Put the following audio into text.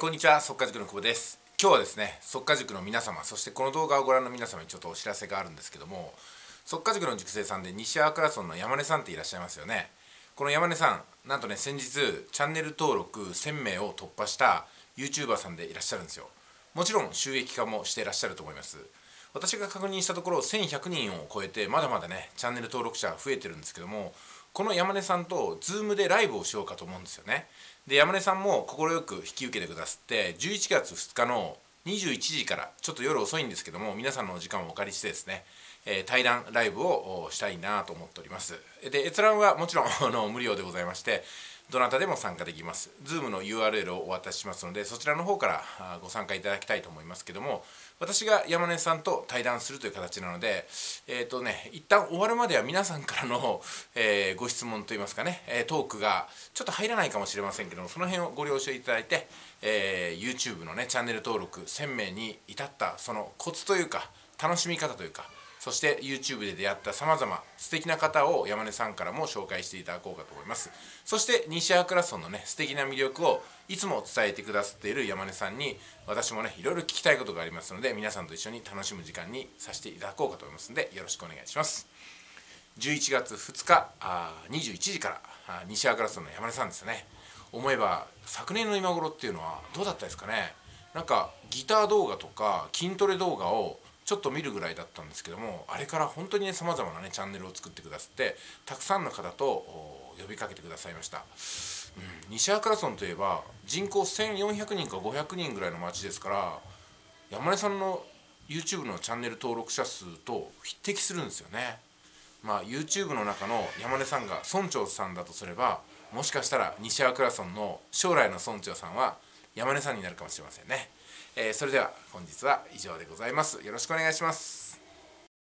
こんにちは、速稼塾の久保です。今日はですね、速稼塾の皆様、そしてこの動画をご覧の皆様にちょっとお知らせがあるんですけども、速稼塾の塾生さんで西粟倉村の山根さんっていらっしゃいますよね。この山根さん、なんとね、先日チャンネル登録1000名を突破した YouTuber さんでいらっしゃるんですよ。もちろん収益化もしていらっしゃると思います。私が確認したところ1100人を超えて、まだまだねチャンネル登録者増えてるんですけども、この山根さんと Zoom でライブをしようかと思うんですよね。で、山根さんも快く引き受けてくださって、11月2日の21時から、ちょっと夜遅いんですけども、皆さんのお時間をお借りしてですね、対談ライブをしたいなと思っております。で、閲覧はもちろん無料でございまして、どなたでも参加できます。 Zoom の URL をお渡ししますので、そちらの方からご参加いただきたいと思いますけども、私が山根さんと対談するという形なので、一旦終わるまでは皆さんからの、ご質問といいますかね、トークがちょっと入らないかもしれませんけども、その辺をご了承いただいて、YouTube のねチャンネル登録1000名に至ったそのコツというか、楽しみ方というか、そして YouTube で出会ったさまざま素敵な方を山根さんからも紹介していただこうかと思います。そして西粟倉村のね素敵な魅力をいつも伝えてくださっている山根さんに、私もねいろいろ聞きたいことがありますので、皆さんと一緒に楽しむ時間にさせていただこうかと思いますので、よろしくお願いします。11月2日21時から西粟倉村の山根さんですね。思えば昨年の今頃っていうのはどうだったですかね。なんかギター動画とか筋トレ動画をちょっと見るぐらいだったんですけども、あれから本当にねさまざまなねチャンネルを作ってくださって、たくさんの方と呼びかけてくださいました。西粟倉村といえば人口1400人か500人ぐらいの町ですから、山根さんの YouTube のチャンネル登録者数と匹敵するんですよね。まあ YouTube の中の山根さんが村長さんだとすれば、もしかしたら西粟倉村の将来の村長さんは山根さんになるかもしれませんね。それでは本日は以上でございます。よろしくお願いします。